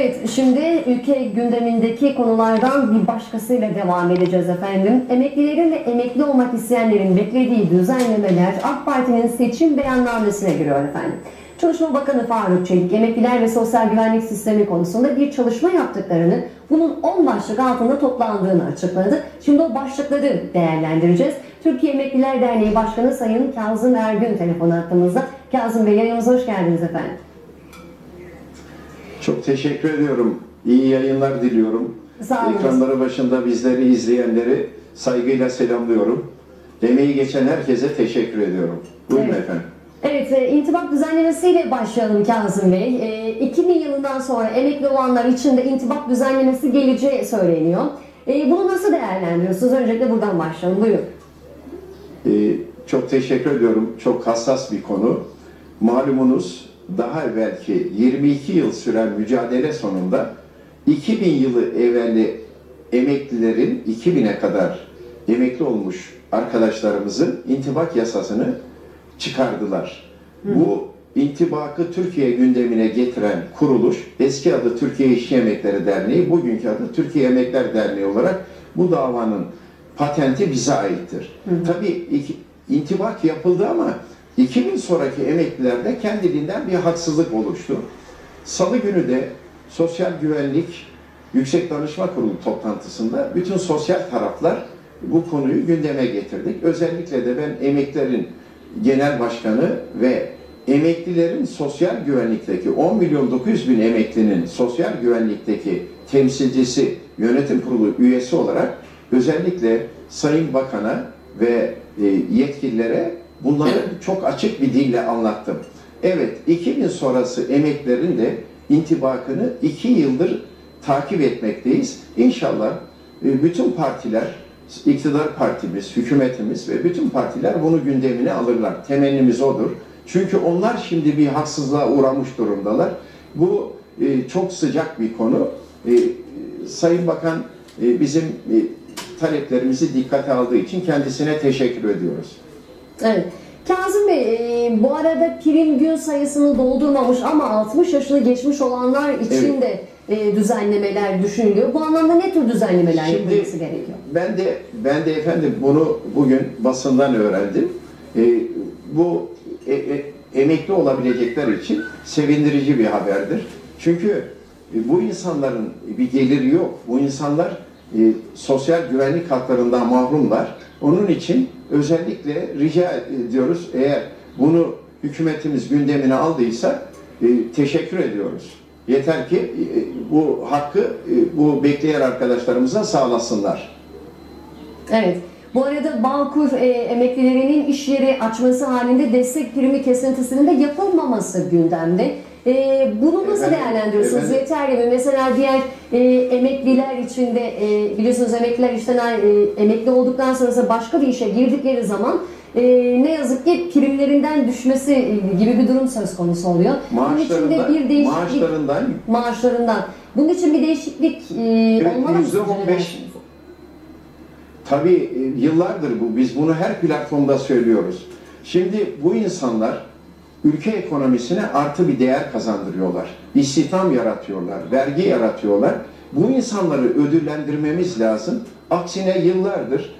Evet, şimdi ülke gündemindeki konulardan bir başkasıyla devam edeceğiz efendim. Emeklilerin ve emekli olmak isteyenlerin beklediği düzenlemeler AK Parti'nin seçim beyannamesine giriyor efendim. Çalışma Bakanı Faruk Çelik, emekliler ve sosyal güvenlik sistemi konusunda bir çalışma yaptıklarını, bunun 10 başlık altında toplandığını açıkladı. Şimdi o başlıkları değerlendireceğiz. Türkiye Emekliler Derneği Başkanı Sayın Kazım Ergün telefon attığımızda. Kazım Bey, yayınımıza hoş geldiniz efendim. Çok teşekkür ediyorum. İyi yayınlar diliyorum. Ekranları başında bizleri izleyenleri saygıyla selamlıyorum. Emeği geçen herkese teşekkür ediyorum. Buyurun efendim. Evet, intibak düzenlemesiyle başlayalım Kazım Bey. 2000 yılından sonra emekli olanlar için de intibak düzenlemesi geleceği söyleniyor. Bunu nasıl değerlendiriyorsunuz? Öncelikle buradan başlayalım. Buyurun. Çok teşekkür ediyorum. Çok hassas bir konu. Malumunuz daha evvelki 22 yıl süren mücadele sonunda 2000 yılı evveli emeklilerin 2000'e kadar emekli olmuş arkadaşlarımızın intibak yasasını çıkardılar. Hı. Bu intibakı Türkiye gündemine getiren kuruluş, eski adı Türkiye İşçi Emeklileri Derneği, bugünkü adı Türkiye Emekliler Derneği olarak bu davanın patenti bize aittir. Hı. Tabii intibak yapıldı ama 2000 sonraki emeklilerde kendiliğinden bir haksızlık oluştu. Salı günü de Sosyal Güvenlik Yüksek Danışma Kurulu toplantısında bütün sosyal taraflar bu konuyu gündeme getirdik. Özellikle de ben emeklilerin Genel Başkanı ve emeklilerin sosyal güvenlikteki 10.900.000 emeklinin sosyal güvenlikteki temsilcisi, yönetim kurulu üyesi olarak özellikle Sayın Bakan'a ve yetkililere bunları çok açık bir dille anlattım. Evet, 2000 sonrası emeklilerin de intibakını 2 yıldır takip etmekteyiz. İnşallah bütün partiler, İktidar partimiz, hükümetimiz ve bütün partiler bunu gündemine alırlar. Temennimiz odur. Çünkü onlar şimdi bir haksızlığa uğramış durumdalar. Bu çok sıcak bir konu. Sayın Bakan bizim taleplerimizi dikkate aldığı için kendisine teşekkür ediyoruz. Evet. Kazım Bey, bu arada prim gün sayısını doldurmamış ama 60 yaşını geçmiş olanlar için de düzenlemeler düşünülüyor. Bu anlamda ne tür düzenlemeler yapılması gerekiyor? Ben de efendim bunu bugün basından öğrendim. Bu emekli olabilecekler için sevindirici bir haberdir. Çünkü bu insanların bir geliri yok. Bu insanlar sosyal güvenlik haklarından mahrumlar. Onun için özellikle rica ediyoruz, eğer bunu hükümetimiz gündemine aldıysa teşekkür ediyoruz. Yeter ki bu hakkı bu bekleyen arkadaşlarımıza sağlasınlar. Evet. Bu arada Bağ-Kur emeklilerinin iş yeri açması halinde destek primi kesintisinin de yapılmaması gündemde. Bunu nasıl değerlendiriyorsunuz? Efendim? Yeterli mi? Mesela diğer emekliler için de biliyorsunuz emekliler işten emekli olduktan sonra başka bir işe girdikleri zaman ne yazık ki primlerinden düşmesi gibi bir durum söz konusu oluyor. Maaşlarından. Bunun için bir değişiklik olmalı mı? %15. Tabii yıllardır bu. Biz bunu her platformda söylüyoruz. Şimdi bu insanlar ülke ekonomisine artı bir değer kazandırıyorlar. İstihdam yaratıyorlar, vergi yaratıyorlar. Bu insanları ödüllendirmemiz lazım. Aksine yıllardır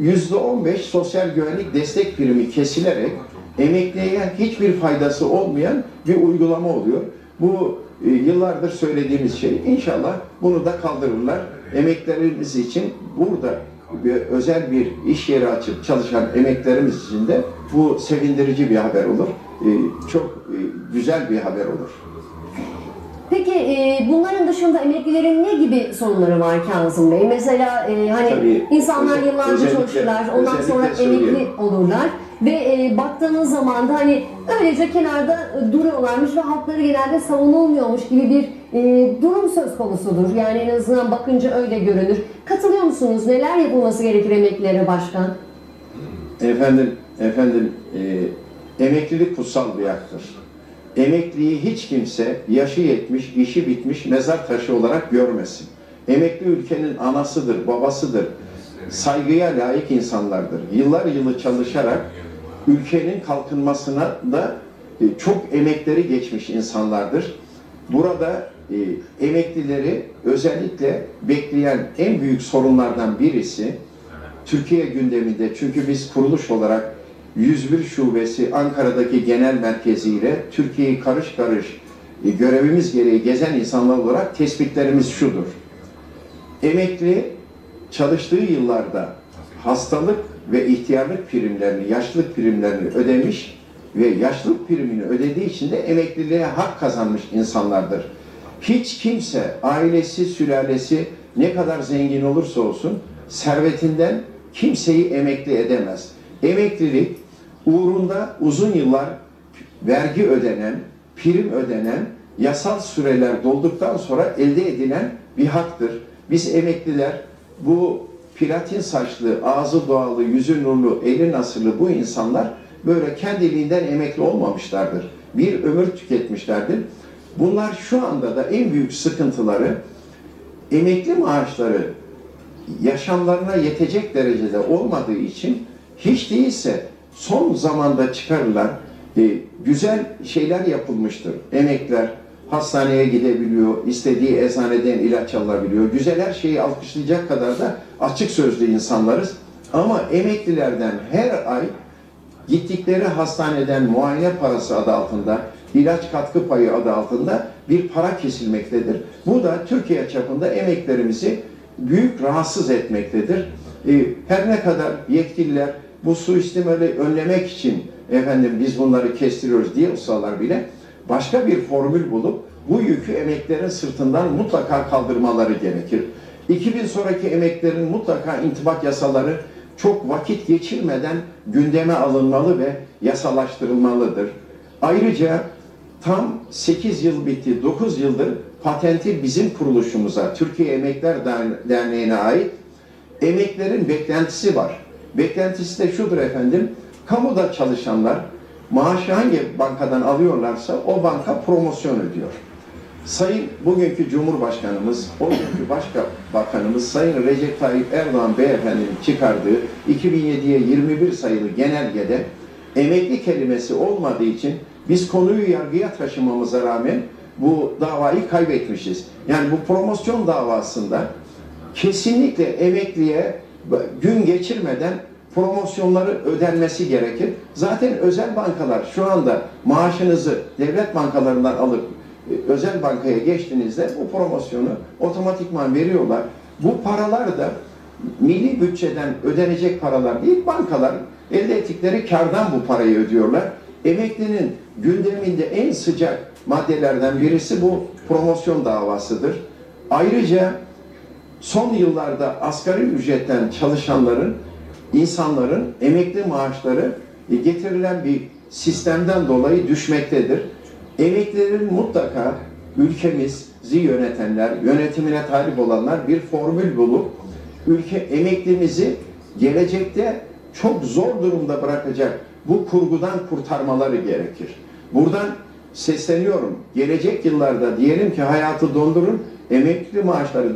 %15 sosyal güvenlik destek primi kesilerek emekliye hiçbir faydası olmayan bir uygulama oluyor. Bu yıllardır söylediğimiz şey. İnşallah bunu da kaldırırlar. Emeklilerimiz için burada özel bir iş yeri açıp çalışan emeklilerimiz için de bu sevindirici bir haber olur. Çok güzel bir haber olur. Peki bunların dışında emeklilerin ne gibi sorunları var Kazım Bey? Mesela hani tabii, insanlar yıllarca çalışırlar, ondan sonra emekli olurlar ve baktığınız zaman da hani öylece kenarda duruyorlarmış ve hakları genelde savunulmuyormuş gibi bir durum söz konusudur. Yani en azından bakınca öyle görünür. Katılıyor musunuz? Neler yapılması gerekir emeklilere başkan? Efendim emeklilik kutsal bir haktır. Emekliyi hiç kimse yaşı yetmiş, işi bitmiş mezar taşı olarak görmesin. Emekli ülkenin anasıdır, babasıdır. Saygıya layık insanlardır. Yıllar yılı çalışarak ülkenin kalkınmasına da çok emekleri geçmiş insanlardır. Burada emeklileri özellikle bekleyen en büyük sorunlardan birisi Türkiye gündeminde, çünkü biz kuruluş olarak 101 şubesi Ankara'daki genel merkeziyle Türkiye'yi karış karış görevimiz gereği gezen insanlar olarak tespitlerimiz şudur. Emekli çalıştığı yıllarda hastalık ve ihtiyarlık primlerini, yaşlılık primlerini ödemiş ve yaşlılık primini ödediği için de emekliliğe hak kazanmış insanlardır. Hiç kimse, ailesi, sülalesi ne kadar zengin olursa olsun servetinden kimseyi emekli edemez. Emeklilik uğrunda uzun yıllar vergi ödenen, prim ödenen, yasal süreler dolduktan sonra elde edilen bir haktır. Biz emekliler bu platin saçlı, ağzı doğalı, yüzü nurlu, eli nasırlı bu insanlar böyle kendiliğinden emekli olmamışlardır. Bir ömür tüketmişlerdir. Bunlar şu anda da en büyük sıkıntıları, emekli maaşları yaşamlarına yetecek derecede olmadığı için hiç değilse son zamanda çıkarılan güzel şeyler yapılmıştır. Emekliler hastaneye gidebiliyor, istediği eczaneden ilaç alabiliyor. Güzel her şeyi alkışlayacak kadar da açık sözlü insanlarız. Ama emeklilerden her ay gittikleri hastaneden muayene parası adı altında, ilaç katkı payı adı altında bir para kesilmektedir. Bu da Türkiye çapında emeklerimizi büyük rahatsız etmektedir. Her ne kadar yetkililer bu suistimali önlemek için efendim biz bunları kestiriyoruz diye olsalar bile başka bir formül bulup bu yükü emeklerin sırtından mutlaka kaldırmaları gerekir. 2000 sonraki emeklerin mutlaka intibak yasaları çok vakit geçirmeden gündeme alınmalı ve yasalaştırılmalıdır. Ayrıca tam 8 yıl bitti, 9 yıldır patenti bizim kuruluşumuza, Türkiye Emekler Derneği'ne ait emeklerin beklentisi var. Beklentisi de şudur efendim, kamuda çalışanlar maaşı hangi bankadan alıyorlarsa o banka promosyon ödüyor. Sayın bugünkü Cumhurbaşkanımız, o günkü Başbakanımız Sayın Recep Tayyip Erdoğan Beyefendi'nin çıkardığı 2007'ye 21 sayılı genelgede emekli kelimesi olmadığı için biz konuyu yargıya taşımamıza rağmen bu davayı kaybetmişiz. Yani bu promosyon davasında kesinlikle emekliye gün geçirmeden promosyonları ödenmesi gerekir. Zaten özel bankalar şu anda maaşınızı devlet bankalarından alıp özel bankaya geçtiğinizde bu promosyonu otomatikman veriyorlar. Bu paralar da milli bütçeden ödenecek paralar değil, bankalar elde ettikleri kardan bu parayı ödüyorlar. Emeklinin gündeminde en sıcak maddelerden birisi bu promosyon davasıdır. Ayrıca son yıllarda asgari ücretten çalışanların, insanların emekli maaşları getirilen bir sistemden dolayı düşmektedir. Emeklilerin mutlaka ülkemizi yönetenler, yönetimine talip olanlar bir formül bulup emeklimizi gelecekte çok zor durumda bırakacak bu kurgudan kurtarmaları gerekir. Buradan sesleniyorum. Gelecek yıllarda diyelim ki hayatı dondurun, emekli maaşları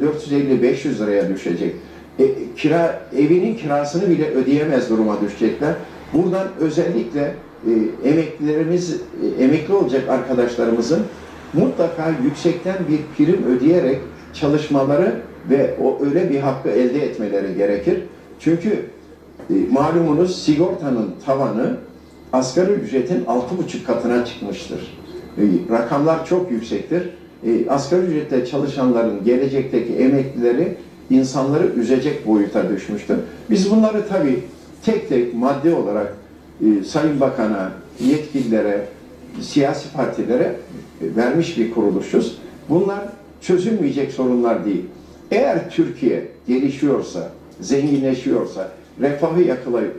450-500 liraya düşecek. Evinin kirasını bile ödeyemez duruma düşecekler. Buradan özellikle emekli olacak arkadaşlarımızın mutlaka yüksekten bir prim ödeyerek çalışmaları ve öyle bir hakkı elde etmeleri gerekir. Çünkü malumunuz sigortanın tavanı asgari ücretin 6,5 katına çıkmıştır. Rakamlar çok yüksektir. Asgari ücretle çalışanların gelecekteki emeklileri insanları üzecek boyuta düşmüştür. Biz bunları tabii tek tek madde olarak Sayın Bakan'a, yetkililere, siyasi partilere vermiş bir kuruluşuz. Bunlar çözülmeyecek sorunlar değil. Eğer Türkiye gelişiyorsa, zenginleşiyorsa, refahı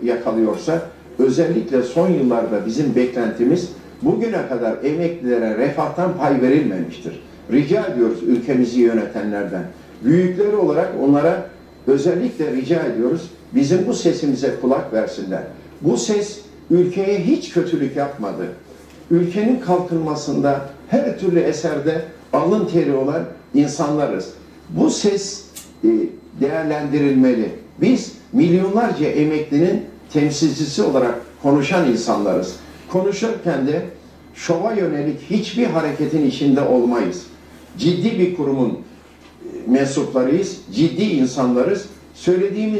yakalıyorsa, özellikle son yıllarda bizim beklentimiz bugüne kadar emeklilere refahtan pay verilmemiştir. Rica ediyoruz ülkemizi yönetenlerden. Büyükleri olarak onlara özellikle rica ediyoruz, bizim bu sesimize kulak versinler. Bu ses ülkeye hiç kötülük yapmadı. Ülkenin kalkınmasında her türlü eserde alın teri olan insanlarız. Bu ses değerlendirilmeli. Biz milyonlarca emeklinin temsilcisi olarak konuşan insanlarız. Konuşurken de şova yönelik hiçbir hareketin içinde olmayız. Ciddi bir kurumun mensuplarıyız, ciddi insanlarız. Söylediğimiz